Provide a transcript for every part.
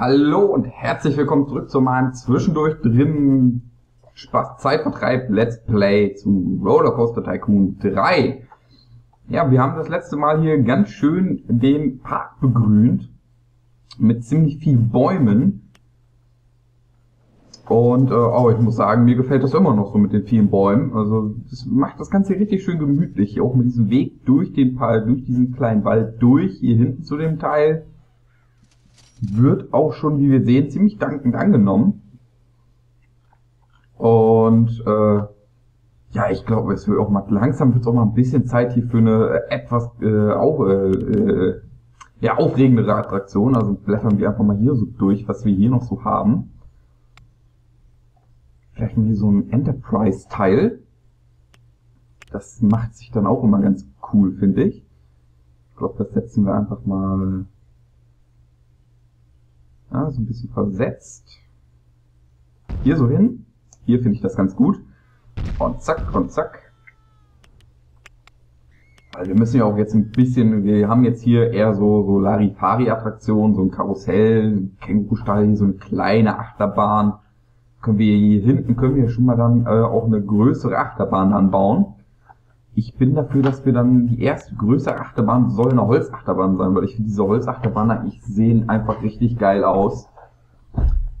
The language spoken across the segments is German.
Hallo und herzlich willkommen zurück zu meinem zwischendurch drin Spaß-Zeitvertreib Let's Play zu Rollercoaster Tycoon 3. Ja, wir haben das letzte Mal hier ganz schön den Park begrünt mit ziemlich viel Bäumen. Und ich muss sagen, mir gefällt das immer noch so mit den vielen Bäumen. Also das macht das Ganze richtig schön gemütlich. Hier auch mit diesem Weg durch den Park, durch diesen kleinen Wald durch, hier hinten zu dem Teil. Wird auch schon, wie wir sehen, ziemlich dankend angenommen. Und ja, ich glaube, es wird auch mal langsam ein bisschen Zeit hier für eine etwas aufregendere Attraktion. Also blättern wir einfach mal hier so durch, was wir hier noch so haben. Vielleicht mal hier so ein Enterprise-Teil. Das macht sich dann auch immer ganz cool, finde ich. Ich glaube, das setzen wir einfach mal so ein bisschen versetzt. Hier so hin. Hier finde ich das ganz gut. Und zack, und zack. Also wir müssen ja auch jetzt ein bisschen, wir haben jetzt hier eher so Larifari-Attraktionen, so ein Karussell, ein Kängurustall, hier so eine kleine Achterbahn. Können wir hier hinten, können wir schon mal dann auch eine größere Achterbahn anbauen. Ich bin dafür, dass wir dann die erste größere Achterbahn soll eine Holzachterbahn sein, weil ich finde diese Holzachterbahnen eigentlich sehen einfach richtig geil aus.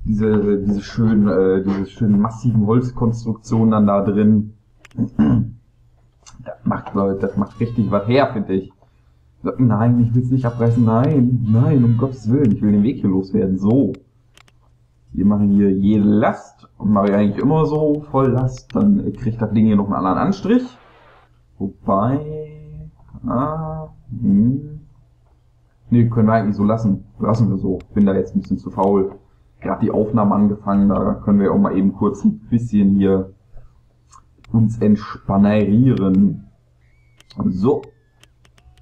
Diese schönen massiven Holzkonstruktionen dann da drin. Das macht, Leute, das macht richtig was her, finde ich. Nein, ich will es nicht abreißen, nein, um Gottes Willen, ich will den Weg hier loswerden, so. Wir machen hier jede Last, und mache ich eigentlich immer so, voll Last, dann kriegt das Ding hier noch einen anderen Anstrich. Wobei, ne, können wir eigentlich so lassen. Lassen wir so. Bin da jetzt ein bisschen zu faul. Gerade die Aufnahmen angefangen, da können wir auch mal eben kurz ein bisschen hier uns entspannerieren. So.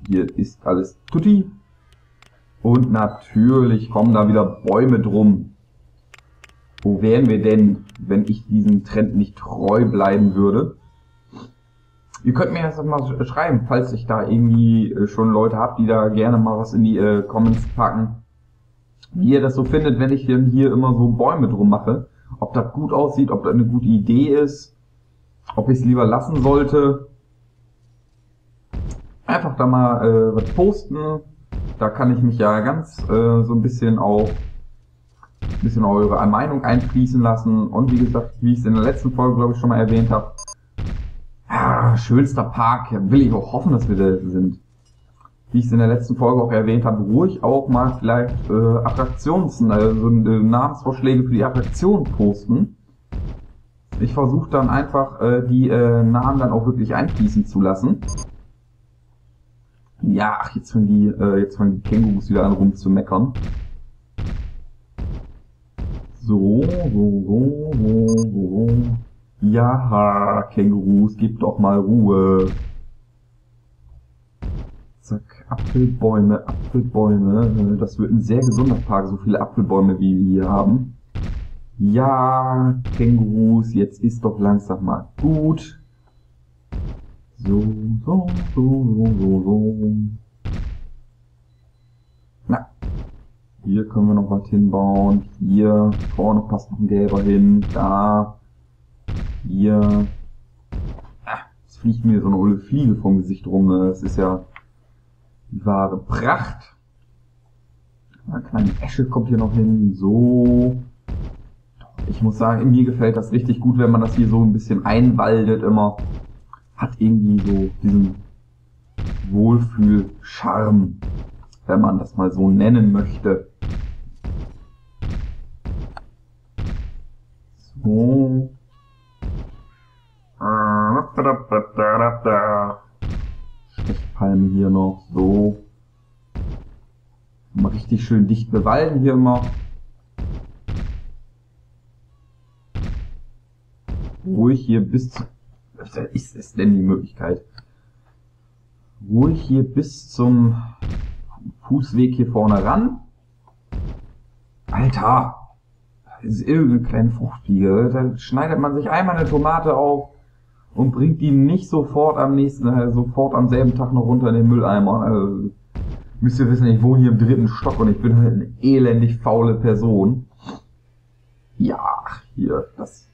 Hier ist alles tutti. Und natürlich kommen da wieder Bäume drum. Wo wären wir denn, wenn ich diesem Trend nicht treu bleiben würde? Ihr könnt mir das mal schreiben, falls ich da irgendwie schon Leute habe, die da gerne mal was in die Comments packen. Wie ihr das so findet, wenn ich hier immer so Bäume drum mache. Ob das gut aussieht, ob das eine gute Idee ist. Ob ich es lieber lassen sollte. Einfach da mal was posten. Da kann ich mich ja ganz so ein bisschen auch eure Meinung einfließen lassen. Und wie gesagt, wie ich es in der letzten Folge, glaube ich, schon mal erwähnt habe. Ah, schönster Park, will ich auch hoffen, dass wir da sind. Wie ich es in der letzten Folge auch erwähnt habe, ruhig auch mal vielleicht Namensvorschläge für die Attraktionen posten. Ich versuche dann einfach die Namen dann auch wirklich einfließen zu lassen. Ja, ach, jetzt fangen die Kängurus wieder an rumzumeckern. So. Ja, Kängurus, gebt doch mal Ruhe. Zack, Apfelbäume, Apfelbäume. Das wird ein sehr gesunder Park, so viele Apfelbäume, wie wir hier haben. Ja, Kängurus, jetzt ist doch langsam mal gut. So. Na, hier können wir noch was hinbauen. Hier, vorne passt noch ein gelber hin. Da. Hier. Ah, jetzt fliegt mir so eine olle Fliege vom Gesicht rum. Das ist ja die wahre Pracht. Eine kleine Esche kommt hier noch hin. So. Ich muss sagen, mir gefällt das richtig gut, wenn man das hier so ein bisschen einwaldet immer. Hat irgendwie so diesen Wohlfühlcharme, wenn man das mal so nennen möchte. So. Stechpalmen hier noch, so. Mal richtig schön dicht bewallen hier immer. Ruhig hier bis zum... Ist es denn die Möglichkeit? Ruhig hier bis zum Fußweg hier vorne ran. Alter! Das ist irgendeine kleine Fruchtfliege. Da schneidet man sich einmal eine Tomate auf und bringt die nicht sofort am selben Tag noch runter in den Mülleimer. Also, Müsst ihr wissen, ich wohne hier im 3. Stock und ich bin halt eine elendig faule Person. Ja, hier, das.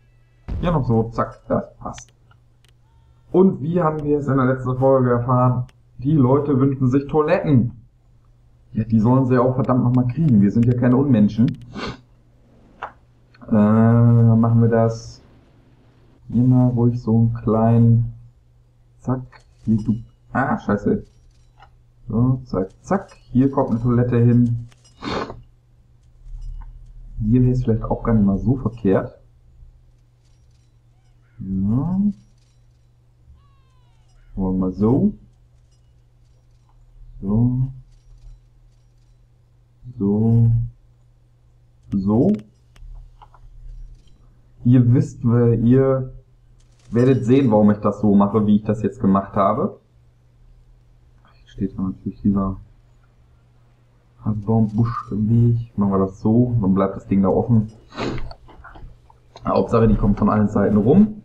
Hier noch so, zack, das passt. Und wie haben wir es in der letzten Folge erfahren? Die Leute wünschen sich Toiletten. Ja, die sollen sie ja auch verdammt nochmal kriegen. Wir sind ja keine Unmenschen. Dann machen wir das. Hier mal ruhig so einen kleinen. Zack, hier du. Ah, scheiße. So, zack, zack. Hier kommt eine Toilette hin. Hier wäre es vielleicht auch gar nicht mal so verkehrt. Ja. Wollen wir mal so. So. So. So. Ihr wisst, ihr werdet sehen, warum ich das so mache, wie ich das jetzt gemacht habe. Hier steht dann natürlich dieser Baumbusch im Weg. Machen wir das so, dann bleibt das Ding da offen. Hauptsache, die kommt von allen Seiten rum.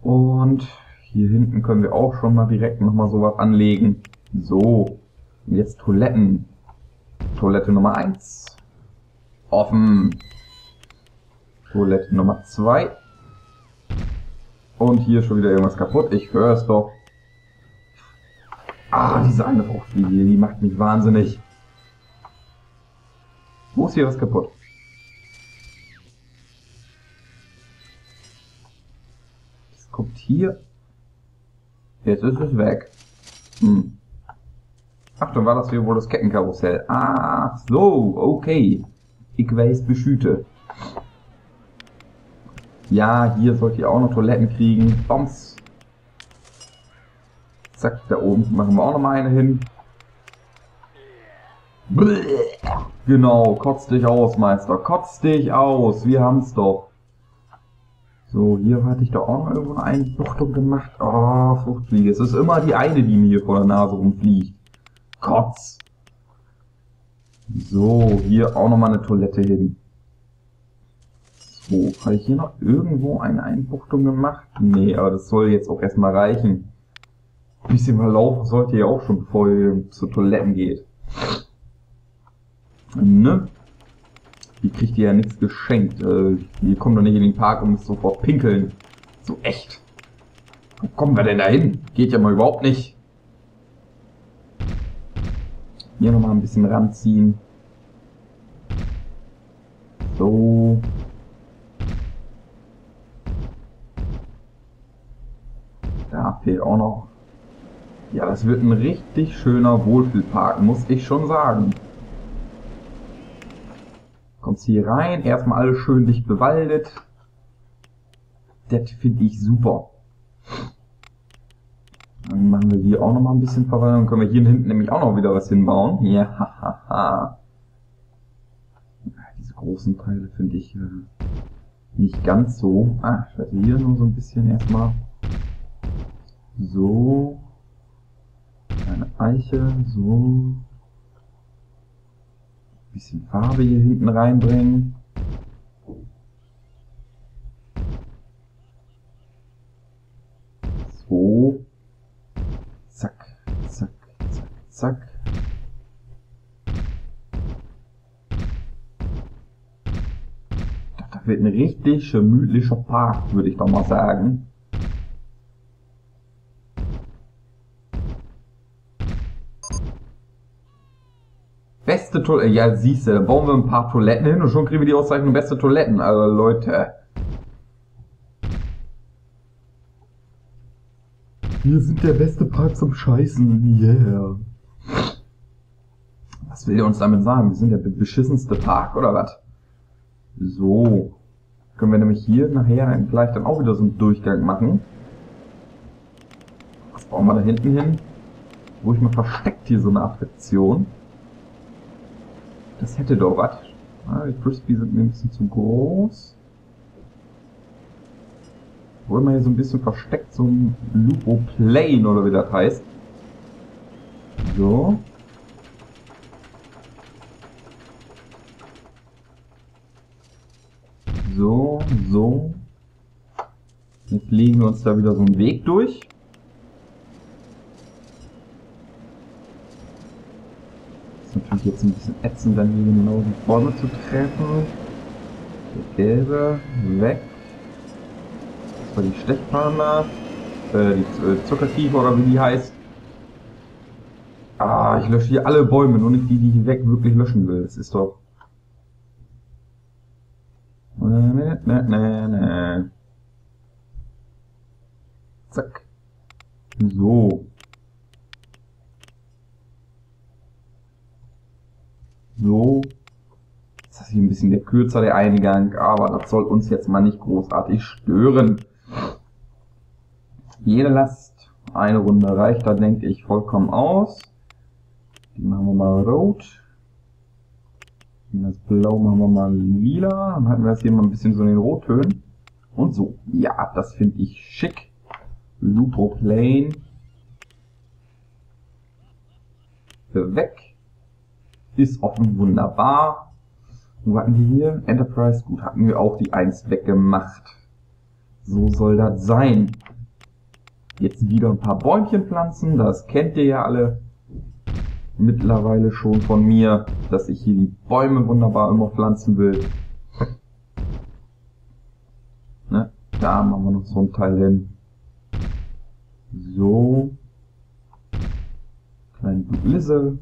Und hier hinten können wir auch schon mal direkt nochmal sowas anlegen. So, und jetzt Toiletten. Toilette Nummer 1. Offen. Toilette Nummer 2. Und hier schon wieder irgendwas kaputt. Ich höre es doch. Ah, diese eine Fruchtfliege, die macht mich wahnsinnig. Wo ist hier was kaputt? Es kommt hier. Jetzt ist es weg. Hm. Ach, dann war das hier wohl das Kettenkarussell. Ah, so, okay. Ich weiß Beschüte. Ja, hier sollt ihr auch noch Toiletten kriegen. Bombs. Zack, da oben machen wir auch noch mal eine hin. Bläh. Genau, kotz dich aus, Meister. Kotz dich aus. Wir haben's doch. So, hier hatte ich doch auch noch irgendwo eine Einbuchtung gemacht. Oh, Fruchtfliege. Es ist immer die eine, die mir hier vor der Nase rumfliegt. Kotz. So, hier auch nochmal eine Toilette hin. So, habe ich hier noch irgendwo eine Einbuchtung gemacht? Nee, aber das soll jetzt auch erstmal reichen. Ein bisschen Verlauf sollt ihr ja auch schon, bevor ihr zu Toiletten geht. Ne? Hier kriegt ihr ja nichts geschenkt. Ihr kommt doch nicht in den Park und müsst sofort pinkeln. So echt. Wo kommen wir denn da hin? Geht ja mal überhaupt nicht. Hier nochmal ein bisschen ranziehen. So. Da fehlt auch noch. Ja, das wird ein richtig schöner Wohlfühlpark, muss ich schon sagen. Kommst hier rein, erstmal alles schön dicht bewaldet. Das finde ich super. Dann machen wir hier auch nochmal ein bisschen Verwaltung. Können wir hier hinten nämlich auch noch wieder was hinbauen. Ja, hahaha. Diese großen Teile finde ich nicht ganz so. Ah, ich werde hier nur so ein bisschen erstmal. So. Eine Eiche. So. Ein bisschen Farbe hier hinten reinbringen. So. Zack, zack, zack, zack. Das wird ein richtig gemütlicher Park, würde ich doch mal sagen. Beste Toiletten, ja siehst du, da bauen wir ein paar Toiletten hin und schon kriegen wir die Auszeichnung beste Toiletten, also Leute. Wir sind der beste Park zum Scheißen, yeah. Was will ihr uns damit sagen? Wir sind der beschissenste Park, oder was? So. Können wir nämlich hier nachher dann vielleicht dann auch wieder so einen Durchgang machen. Was bauen wir da hinten hin? Ruhig mal versteckt hier so eine Attraktion. Das hätte doch was. Die Frisbee sind mir ein bisschen zu groß. Wollen wir hier so ein bisschen versteckt, so ein Lutroplane oder wie das heißt. So. So, so. Jetzt legen wir uns da wieder so einen Weg durch. jetzt ein bisschen ätzend, dann hier genau die Form zu treffen. Der gelbe, weg. Das war die Stechpanda. Die Zuckerkiefer oder wie die heißt. Ah, ich lösche hier alle Bäume, nur nicht die, die ich weg wirklich löschen will. Das ist doch... Zack. So. So. Das ist hier ein bisschen der kürzer, der Eingang, aber das soll uns jetzt mal nicht großartig stören. Jede Last, eine Runde reicht, da denke ich vollkommen aus. Die machen wir mal rot. Das Blau machen wir mal lila. Dann halten wir das hier mal ein bisschen so in den Rottönen. Und so. Ja, das finde ich schick. Lutroplane. Weg. Ist offen wunderbar. Und was hatten wir hier? Enterprise. Gut, hatten wir auch die 1 weggemacht. So soll das sein. Jetzt wieder ein paar Bäumchen pflanzen. Das kennt ihr ja alle mittlerweile schon von mir, dass ich hier die Bäume wunderbar immer pflanzen will. Ne? Da machen wir noch so ein Teil hin. So. Kleine Blisse.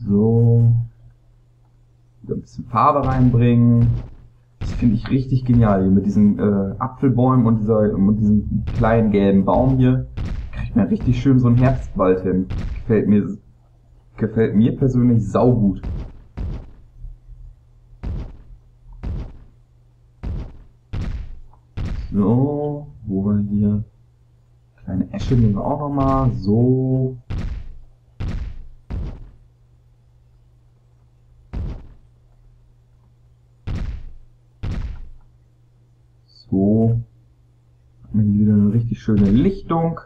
So. Wieder ein bisschen Farbe reinbringen. Das finde ich richtig genial hier mit diesen Apfelbäumen und diesem kleinen gelben Baum hier. Kriegt man richtig schön so einen Herbstwald hin. Gefällt mir persönlich saugut. So, wo war hier? Kleine Esche nehmen wir auch nochmal. So. So. Haben wir hier wieder eine richtig schöne Lichtung.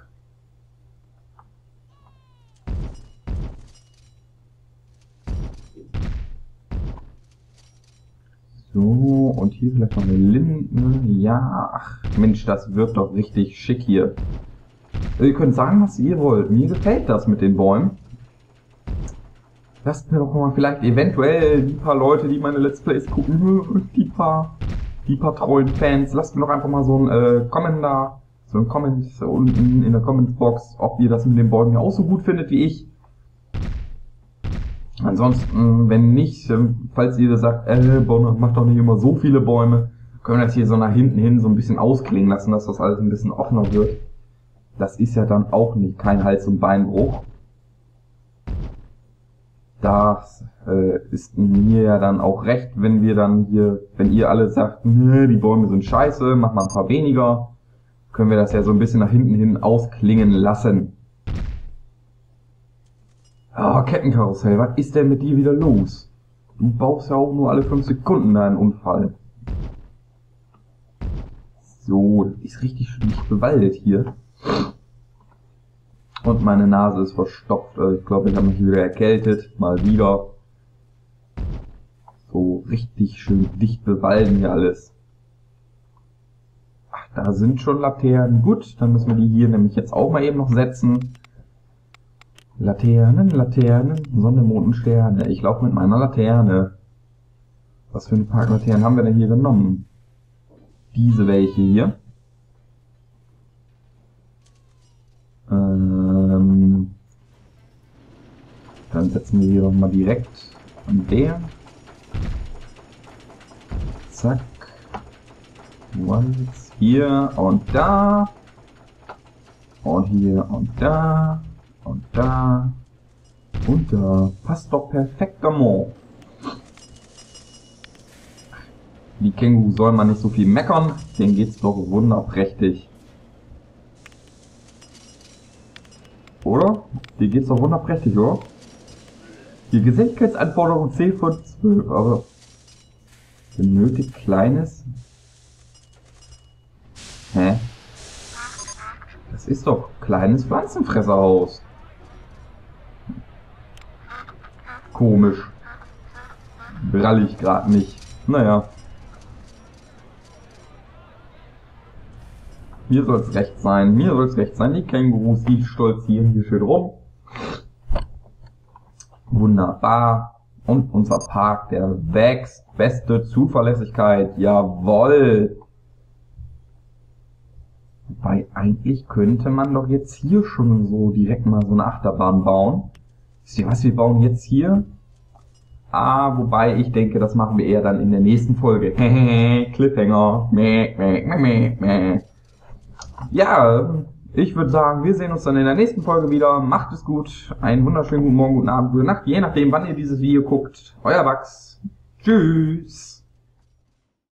So, und hier vielleicht noch eine Linde. Ja, ach Mensch, das wird doch richtig schick hier. Ihr könnt sagen, was ihr wollt. Mir gefällt das mit den Bäumen. Lasst mir doch mal vielleicht eventuell die paar Leute, die meine Let's Plays gucken, die paar treuen Fans, lasst mir doch einfach mal so einen Comment da, so einen Comment unten in der Comments-Box, ob ihr das mit den Bäumen ja auch so gut findet wie ich. Ansonsten, wenn nicht, falls ihr sagt, macht doch nicht immer so viele Bäume, können wir das hier so nach hinten hin so ein bisschen ausklingen lassen, dass das alles ein bisschen offener wird. Das ist ja dann auch nicht kein Hals- und Beinbruch. Das ist mir ja dann auch recht, wenn wir dann hier, wenn ihr alle sagt, nee, die Bäume sind scheiße, mach mal ein paar weniger, können wir das ja so ein bisschen nach hinten hin ausklingen lassen. Ah, Kettenkarussell, was ist denn mit dir wieder los? Du baust ja auch nur alle 5 Sekunden einen Unfall. So, das ist richtig dicht bewaldet hier. Und meine Nase ist verstopft. Also ich glaube, ich habe mich wieder erkältet. Mal wieder. So richtig schön dicht bewalden hier alles. Ach, da sind schon Laternen. Gut, dann müssen wir die hier nämlich jetzt auch mal eben noch setzen. Laternen, Laternen, Sonne, Mond und Sterne. Ich laufe mit meiner Laterne. Was für eine Parklaternen haben wir denn hier genommen? Diese welche hier. Dann setzen wir hier doch mal direkt an der. Zack. Once. Hier und da. Und hier und da. Und da. Und da. Passt doch perfekt, Amor. Die Känguru soll man nicht so viel meckern. Denen geht's doch wunderprächtig. Oder? Dir geht's doch wunderprächtig, oder? Die Gesetzgesanforderung 10 von 12, aber benötigt kleines. Hä? Das ist doch kleines Pflanzenfresserhaus. Komisch. Bralle ich gerade nicht. Naja. Mir soll es recht sein. Mir soll es recht sein. Die Kängurus, die stolzieren hier schön rum. Wunderbar. Und unser Park, der wächst. Beste Zuverlässigkeit. Jawoll. Wobei, eigentlich könnte man doch jetzt hier schon so direkt mal so eine Achterbahn bauen. Wisst ihr was, wir bauen jetzt hier. Ah, wobei ich denke, das machen wir eher dann in der nächsten Folge. Cliffhanger. Ja, ich würde sagen, wir sehen uns dann in der nächsten Folge wieder. Macht es gut. Einen wunderschönen guten Morgen, guten Abend, gute Nacht. Je nachdem, wann ihr dieses Video guckt. Euer Max. Tschüss.